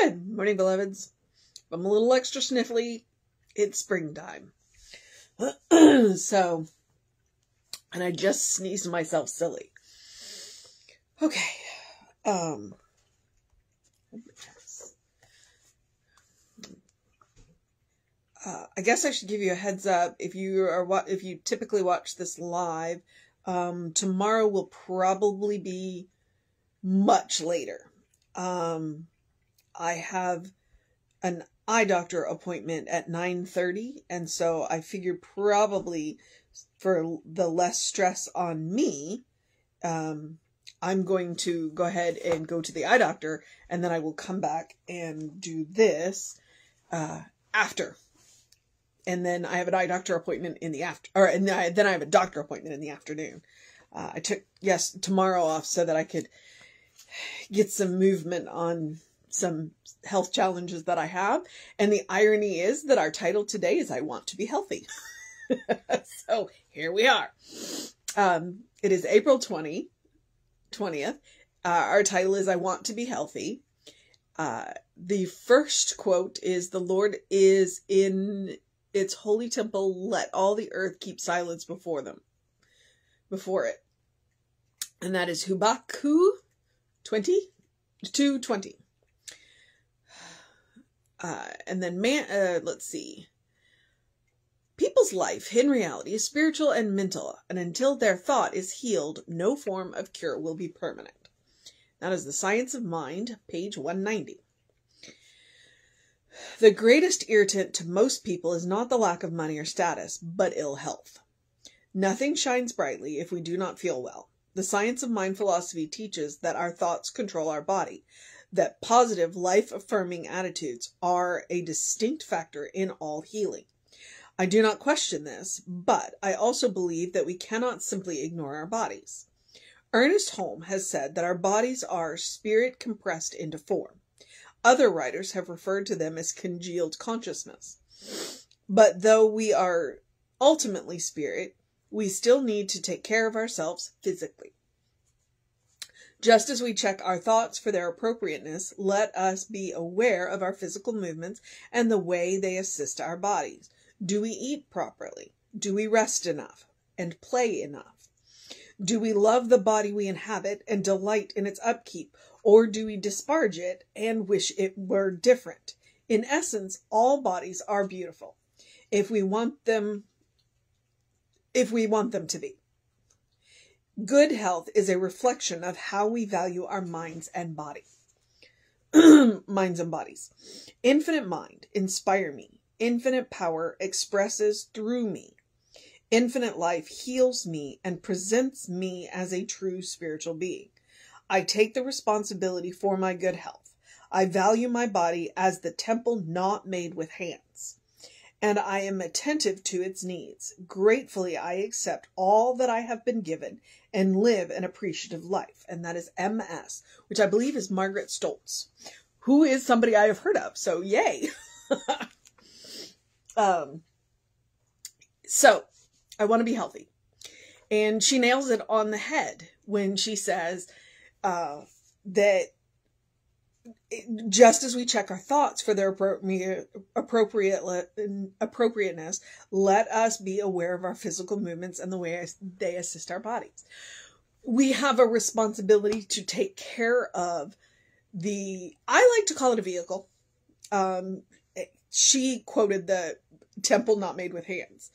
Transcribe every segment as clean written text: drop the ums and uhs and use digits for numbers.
Good morning, beloveds. If I'm a little extra sniffly, it's springtime. So, and I just sneezed myself silly. Okay. I guess I should give you a heads up if you typically watch this live. Tomorrow will probably be much later. I have an eye doctor appointment at 9:30, and so I figured probably for the less stress on me, I'm going to go ahead and go to the eye doctor, and then I will come back and do this after. And then I have an eye doctor appointment in the after, then I have a doctor appointment in the afternoon. I took tomorrow off so that I could get some movement on some health challenges that I have. And the irony is that our title today is I Want to Be Healthy. So here we are. It is April 20th. Our title is I Want to Be Healthy. The first quote is, "The Lord is in its holy temple. Let all the earth keep silence before it." And that is Habakkuk 2:20. And then let's see. "People's life, in reality, is spiritual and mental, and until their thought is healed, no form of cure will be permanent." That is the Science of Mind, page 190. "The greatest irritant to most people is not the lack of money or status, but ill health. Nothing shines brightly if we do not feel well. The Science of Mind philosophy teaches that our thoughts control our body, that positive, life-affirming attitudes are a distinct factor in all healing. I do not question this, but I also believe that we cannot simply ignore our bodies. Ernest Holmes has said that our bodies are spirit compressed into form. Other writers have referred to them as congealed consciousness. But though we are ultimately spirit, we still need to take care of ourselves physically. Just as we check our thoughts for their appropriateness, let us be aware of our physical movements and the way they assist our bodies. Do we eat properly? Do we rest enough and play enough? Do we love the body we inhabit and delight in its upkeep, or do we disparage it and wish it were different? In essence, all bodies are beautiful if we want them to be. Good health is a reflection of how we value our minds and body." Minds and bodies. "Infinite mind, inspire me. Infinite power expresses through me. Infinite life heals me and presents me as a true spiritual being. I take the responsibility for my good health. I value my body as the temple not made with hands, and I am attentive to its needs. Gratefully, I accept all that I have been given and live an appreciative life." And that is MS, which I believe is Margaret Stortz, who is somebody I have heard of. So yay. So I want to be healthy. And she nails it on the head when she says that just as we check our thoughts for their appropriateness, let us be aware of our physical movements and the way they assist our bodies. We have a responsibility to take care of the, I like to call it a vehicle. She quoted the temple not made with hands,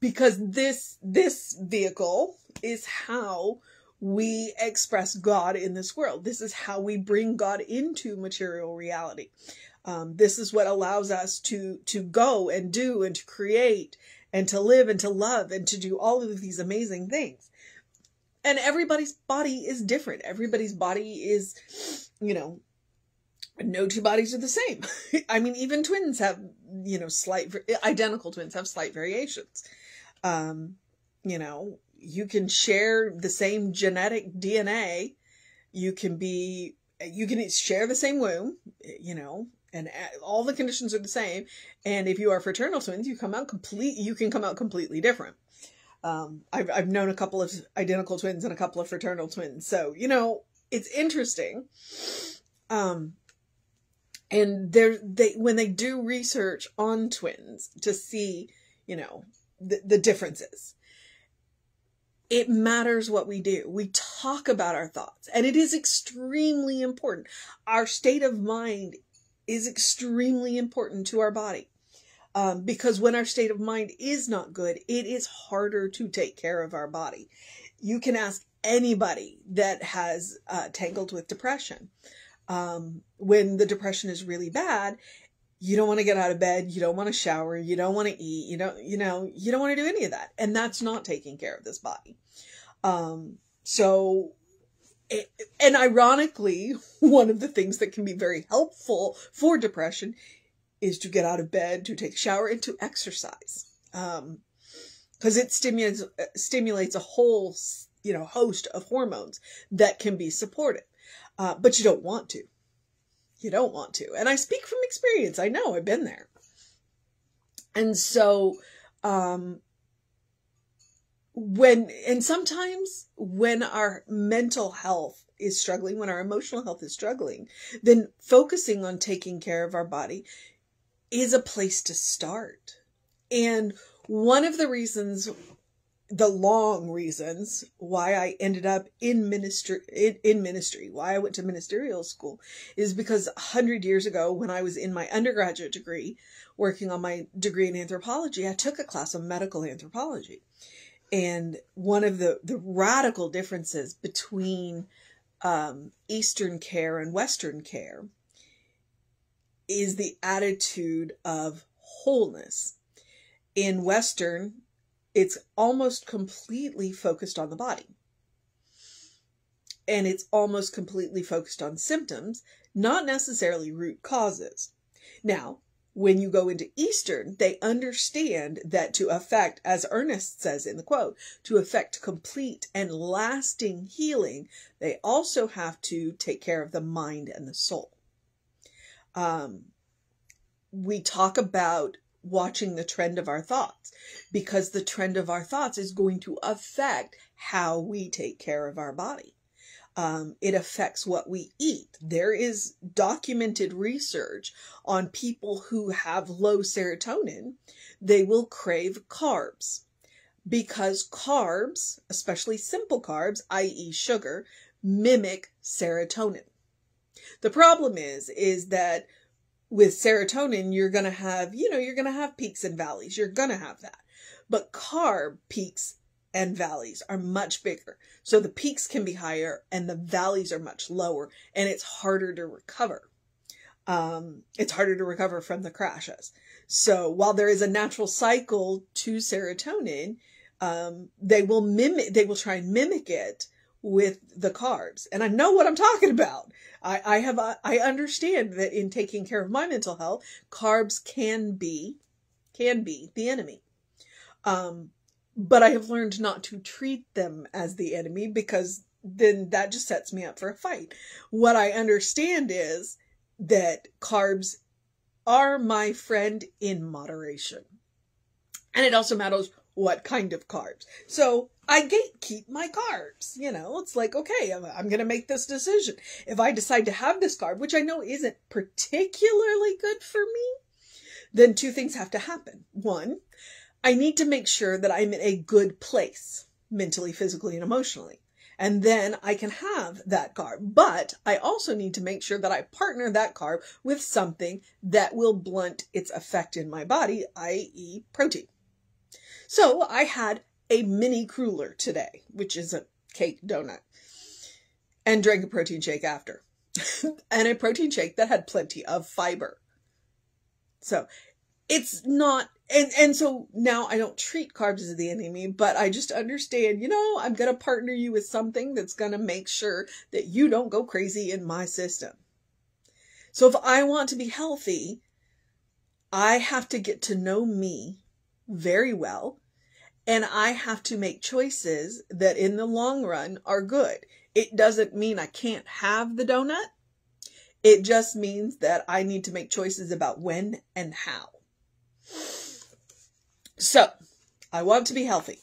because this vehicle is how we express God in this world. This is how we bring God into material reality. This is what allows us to go and do and to create and to live and to love and to do all of these amazing things. And everybody's body is different. Everybody's body is, no two bodies are the same. I mean, even twins have, identical twins have slight variations. You can share the same genetic DNA. You can share the same womb, and all the conditions are the same. And if you are fraternal twins, you can come out completely different. I've known a couple of identical twins and a couple of fraternal twins. So, it's interesting. And when they do research on twins to see, you know, the differences, it matters what we do. We talk about our thoughts, and it is extremely important. Our state of mind is extremely important to our body, because when our state of mind is not good, it is harder to take care of our body. You can ask anybody that has tangled with depression. When the depression is really bad, you don't want to get out of bed. You don't want to shower. You don't want to eat. You don't want to do any of that. And that's not taking care of this body. And ironically, one of the things that can be very helpful for depression is to get out of bed, to take a shower, and to exercise. Because it stimulates a whole, host of hormones that can be supportive. But you don't want to. You don't want to. And I speak from experience. I know. I've been there. And so sometimes when our mental health is struggling, when our emotional health is struggling, then focusing on taking care of our body is a place to start. And one of the reasons, the long reasons why I ended up in ministry, why I went to ministerial school, is because 100 years ago, when I was in my undergraduate degree, working on my degree in anthropology, I took a class on medical anthropology. And one of the radical differences between Eastern care and Western care is the attitude of wholeness. In Western, it's almost completely focused on the body. And it's almost completely focused on symptoms, not necessarily root causes. Now, when you go into Eastern, they understand that to affect, as Ernest says in the quote, to affect complete and lasting healing, they also have to take care of the mind and the soul. We talk about watching the trend of our thoughts, because the trend of our thoughts is going to affect how we take care of our body. It affects what we eat. There is documented research on people who have low serotonin. They will crave carbs, because carbs, especially simple carbs, i.e. sugar, mimic serotonin. The problem is that with serotonin, you're going to have, you're going to have peaks and valleys. You're going to have that. But carb peaks and valleys are much bigger. So the peaks can be higher and the valleys are much lower, and it's harder to recover. It's harder to recover from the crashes. So while there is a natural cycle to serotonin, they will try and mimic it with the carbs. And I know what I'm talking about. I understand that in taking care of my mental health, carbs can be the enemy. But I have learned not to treat them as the enemy, because then that just sets me up for a fight. What I understand is that carbs are my friend in moderation. And it also matters what kind of carbs. So I gatekeep my carbs. It's like, okay, I'm going to make this decision. If I decide to have this carb, which I know isn't particularly good for me, then two things have to happen. One, I need to make sure that I'm in a good place mentally, physically, and emotionally. And then I can have that carb. But I also need to make sure that I partner that carb with something that will blunt its effect in my body, i.e. protein. So I had a mini cruller today, which is a cake donut, and drank a protein shake after, and a protein shake that had plenty of fiber. So it's not, and so now I don't treat carbs as the enemy, but I just understand, I'm going to partner you with something that's going to make sure that you don't go crazy in my system. So if I want to be healthy, I have to get to know me very well. And I have to make choices that in the long run are good. It doesn't mean I can't have the donut. It just means that I need to make choices about when and how. So I want to be healthy.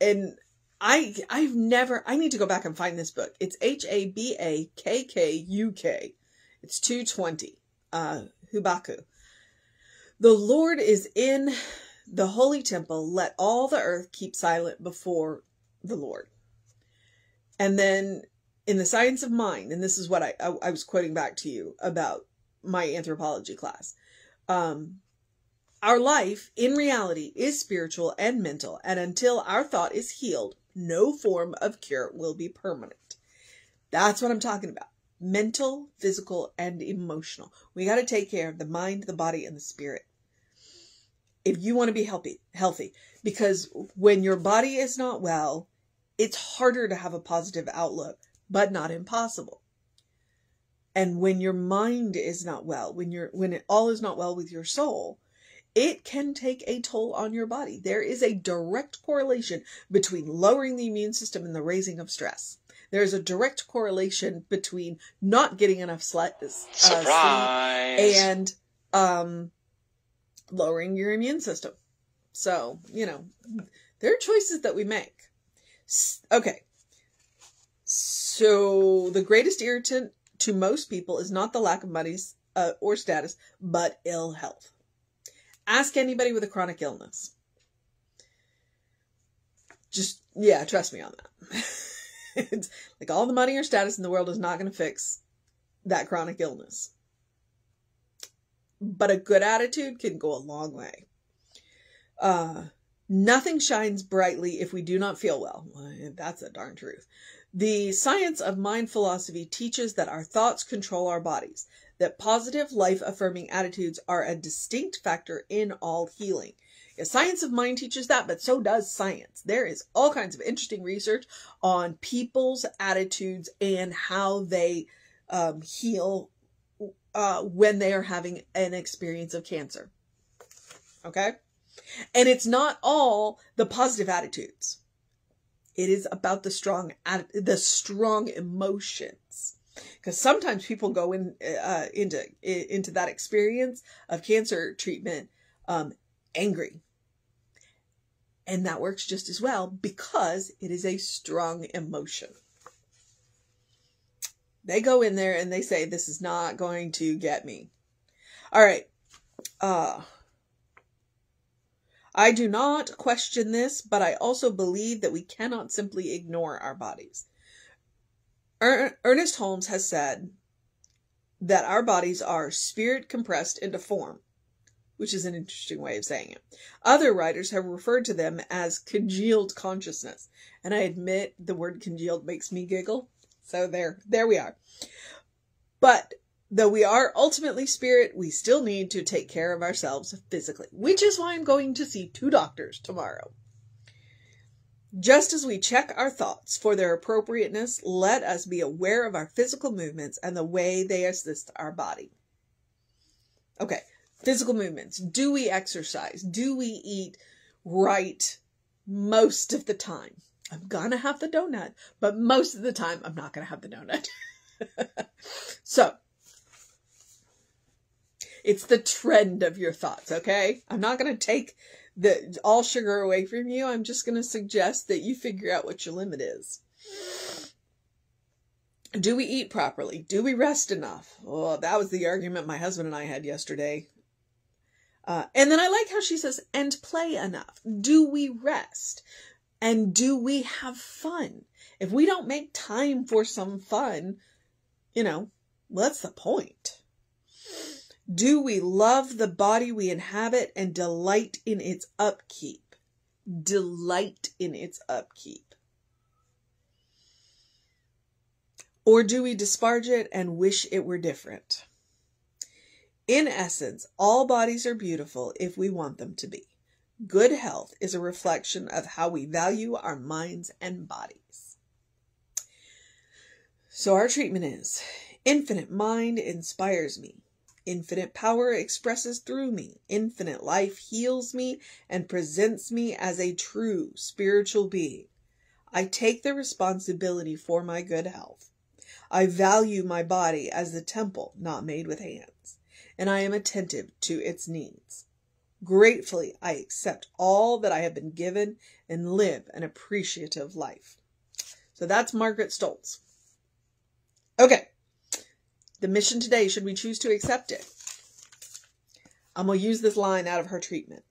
And I need to go back and find this book. It's Habakkuk. It's 2:20, Habakkuk. The Lord is in the holy temple. Let all the earth keep silent before the Lord. And then in the Science of Mind, and this is what I was quoting back to you about my anthropology class. Our life in reality is spiritual and mental, and until our thought is healed, no form of cure will be permanent. That's what I'm talking about. Mental, physical, and emotional. We got to take care of the mind, the body, and the spirit. If you want to be healthy, because when your body is not well, it's harder to have a positive outlook, but not impossible. And when your mind is not well, when it all is not well with your soul, it can take a toll on your body. There is a direct correlation between lowering the immune system and the raising of stress. There is a direct correlation between not getting enough sleep and lowering your immune system. So, you know, there are choices that we make. Okay. So the greatest irritant to most people is not the lack of money or status, but ill health. Ask anybody with a chronic illness. Just, yeah, trust me on that. It's like all the money or status in the world is not going to fix that chronic illness. But a good attitude can go a long way. Nothing shines brightly if we do not feel well. That's the darn truth. The Science of Mind philosophy teaches that our thoughts control our bodies, that positive, life-affirming attitudes are a distinct factor in all healing. The Science of Mind teaches that, but so does science. There is all kinds of interesting research on people's attitudes and how they heal when they are having an experience of cancer. Okay? And it's not all the positive attitudes. It is about the strong emotions. Because sometimes people go into that experience of cancer treatment angry. And that works just as well because it is a strong emotion. They go in there and they say, this is not going to get me. All right. I do not question this, but I also believe that we cannot simply ignore our bodies. Ernest Holmes has said that our bodies are spirit compressed into form, which is an interesting way of saying it. Other writers have referred to them as congealed consciousness. And I admit the word congealed makes me giggle. So there we are. But though we are ultimately spirit, we still need to take care of ourselves physically, which is why I'm going to see 2 doctors tomorrow. Just as we check our thoughts for their appropriateness, let us be aware of our physical movements and the way they assist our body. Okay, physical movements. Do we exercise? Do we eat right most of the time? I'm going to have the donut, but most of the time I'm not going to have the donut. So, it's the trend of your thoughts, okay? I'm not going to take all sugar away from you. I'm just going to suggest that you figure out what your limit is. Do we eat properly? Do we rest enough? Oh, that was the argument my husband and I had yesterday. And then I like how she says, and play enough. Do we rest? And do we have fun? If we don't make time for some fun, you know, what's the point? Do we love the body we inhabit and delight in its upkeep? Delight in its upkeep. Or do we disparage it and wish it were different? In essence, all bodies are beautiful if we want them to be. Good health is a reflection of how we value our minds and bodies. So our treatment is, infinite mind inspires me. Infinite power expresses through me. Infinite life heals me and presents me as a true spiritual being. I take the responsibility for my good health. I value my body as the temple not made with hands, and I am attentive to its needs. Gratefully, I accept all that I have been given and live an appreciative life. So that's Margaret Stortz. Okay. the mission today, should we choose to accept it. I'm going to use this line out of her treatment.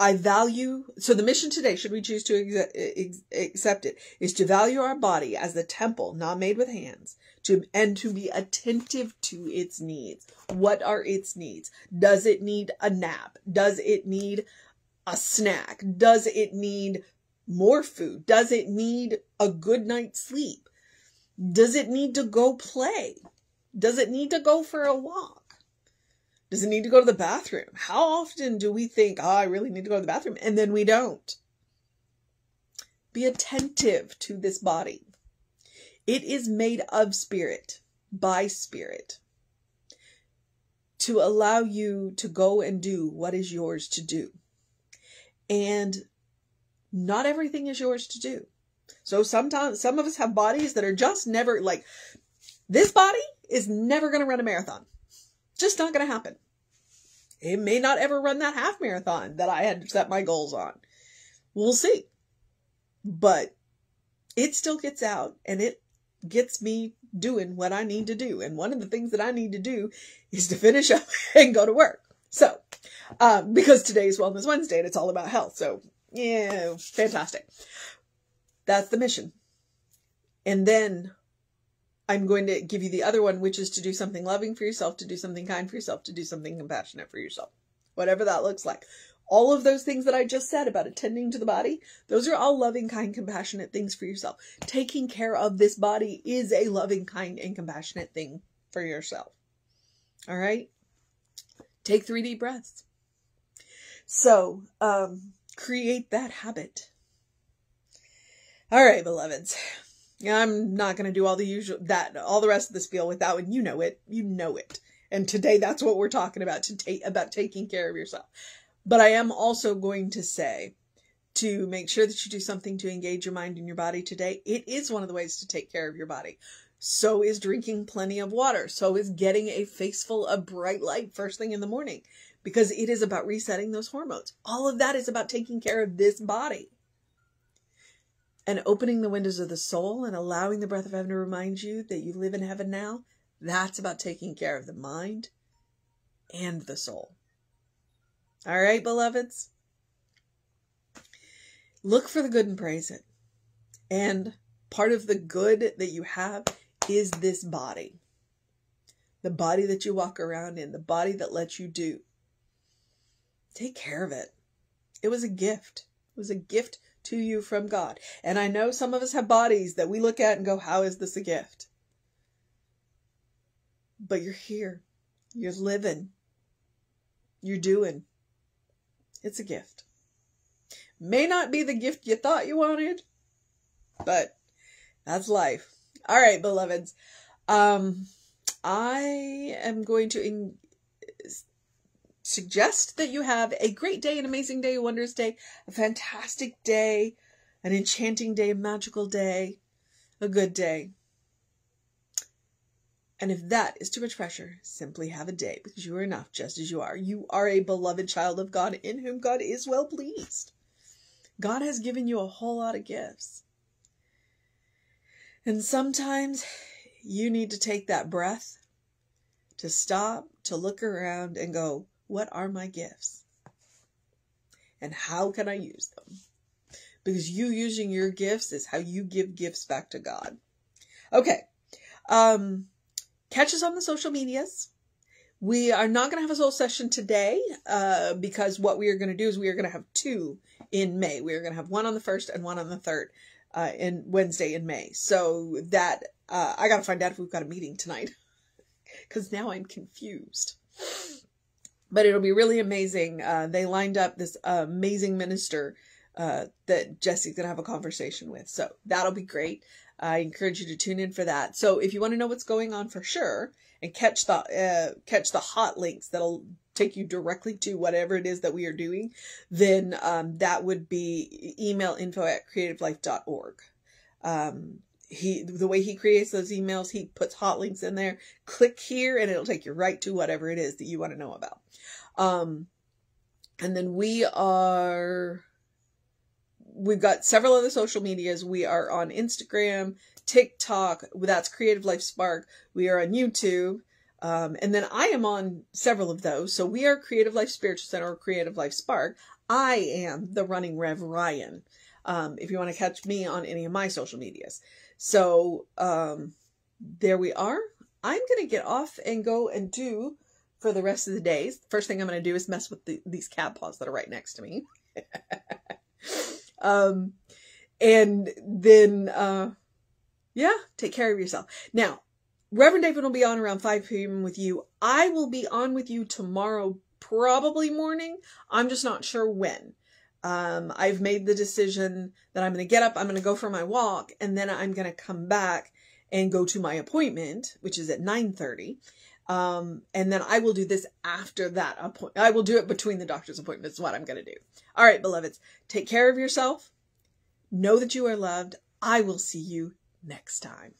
So the mission today, should we choose to accept it, is to value our body as the temple not made with hands, and to be attentive to its needs. What are its needs? Does it need a nap? Does it need a snack? Does it need more food? Does it need a good night's sleep? Does it need to go play? Does it need to go for a walk? Does it need to go to the bathroom? How often do we think, oh, I really need to go to the bathroom, and then we don't? Be attentive to this body. It is made of spirit, by spirit, to allow you to go and do what is yours to do. And not everything is yours to do. So sometimes some of us have bodies that are just never, like, this body is never going to run a marathon. Just not going to happen. It may not ever run that half marathon that I had set my goals on. We'll see. But it still gets out and it gets me doing what I need to do. And one of the things that I need to do is to finish up and go to work. So, because today's Wellness Wednesday and it's all about health. So, yeah, fantastic. That's the mission. And then I'm going to give you the other one, which is to do something loving for yourself, to do something kind for yourself, to do something compassionate for yourself, whatever that looks like. All of those things that I just said about attending to the body, those are all loving, kind, compassionate things for yourself. Taking care of this body is a loving, kind, and compassionate thing for yourself. All right? Take 3 deep breaths. So, create that habit. All right, beloveds. I'm not going to do all the usual, all the rest of the spiel with that one. You know it. You know it. And today that's what we're talking about, about taking care of yourself. But I am also going to say to make sure that you do something to engage your mind and your body today. It is one of the ways to take care of your body. So is drinking plenty of water. So is getting a face full of bright light first thing in the morning, because it is about resetting those hormones. All of that is about taking care of this body. And opening the windows of the soul and allowing the breath of heaven to remind you that you live in heaven now, that's about taking care of the mind and the soul. All right, beloveds? Look for the good and praise it. And part of the good that you have is this body. The body that you walk around in, the body that lets you do. Take care of it. It was a gift. It was a gift to you from God. And I know some of us have bodies that we look at and go, how is this a gift? But you're here. You're living. You're doing. It's a gift. May not be the gift you thought you wanted, but that's life. All right, beloveds. I am going to suggest that you have a great day, an amazing day, a wondrous day, a fantastic day, an enchanting day, a magical day, a good day. And if that is too much pressure, simply have a day, because you are enough just as you are. You are a beloved child of God in whom God is well pleased. God has given you a whole lot of gifts. And sometimes you need to take that breath to stop, to look around and go, what are my gifts? And how can I use them? Because you using your gifts is how you give gifts back to God. Okay. Catch us on the social medias. We are not going to have a soul session today because what we are going to do is we are going to have 2 in May. We are going to have one on the 1st and one on the 3rd in Wednesday in May. So that I got to find out if we've got a meeting tonight because now I'm confused. But it'll be really amazing. They lined up this amazing minister that Jesse's going to have a conversation with. So that'll be great. I encourage you to tune in for that. So if you want to know what's going on for sure and catch the hot links that'll take you directly to whatever it is that we are doing, then that would be email info@creativelife.org. The way he creates those emails, he puts hot links in there. Click here and it'll take you right to whatever it is that you want to know about. And then we've got several other social medias. We are on Instagram, TikTok. That's Creative Life Spark. We are on YouTube. And then I am on several of those. So we are Creative Life Spiritual Center or Creative Life Spark. I am the Running Rev Ryan. If you want to catch me on any of my social medias. So there we are. I'm going to get off and go and do for the rest of the day. First thing I'm going to do is mess with these cat paws that are right next to me. And then, yeah, take care of yourself. Now, Reverend David will be on around 5 p.m. with you. I will be on with you tomorrow, probably morning. I'm just not sure when. I've made the decision that I'm going to get up, I'm going to go for my walk, and then I'm going to come back and go to my appointment, which is at 9:30. And then I will do this after that appointment. I will do it between the doctor's appointments, is what I'm going to do. All right, beloveds, take care of yourself. Know that you are loved. I will see you next time.